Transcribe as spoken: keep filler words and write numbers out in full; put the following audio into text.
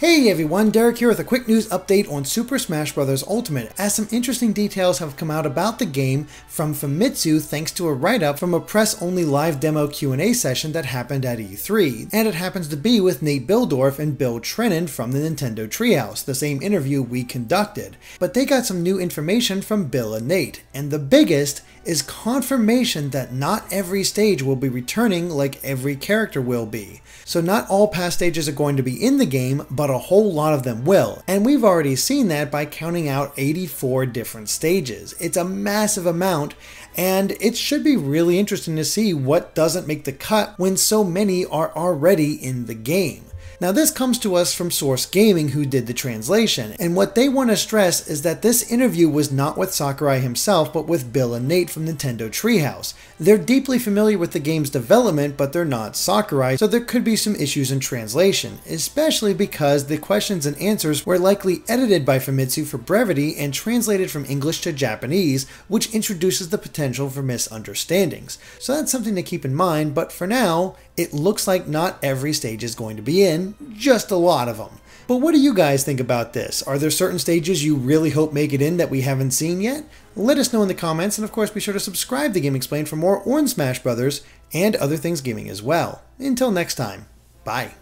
Hey everyone, Derek here with a quick news update on Super Smash Bros. Ultimate, as some interesting details have come out about the game from Famitsu thanks to a write-up from a press-only live demo Q and A session that happened at E three, and it happens to be with Nate Bildorf and Bill Trinen from the Nintendo Treehouse, the same interview we conducted. But they got some new information from Bill and Nate, and the biggest is confirmation that not every stage will be returning like every character will be. So not all past stages are going to be in the game, but a whole lot of them will, and we've already seen that by counting out eighty-four different stages. It's a massive amount, and it should be really interesting to see what doesn't make the cut when so many are already in the game. Now this comes to us from Source Gaming, who did the translation, and what they want to stress is that this interview was not with Sakurai himself, but with Bill and Nate from Nintendo Treehouse. They're deeply familiar with the game's development, but they're not Sakurai, so there could be some issues in translation, especially because the questions and answers were likely edited by Famitsu for brevity and translated from English to Japanese, which introduces the potential for misunderstandings. So that's something to keep in mind, but for now, it looks like not every stage is going to be in, just a lot of them. But what do you guys think about this? Are there certain stages you really hope make it in that we haven't seen yet? Let us know in the comments, and of course be sure to subscribe to GameXplain for more on Smash Brothers and other things gaming as well. Until next time, bye.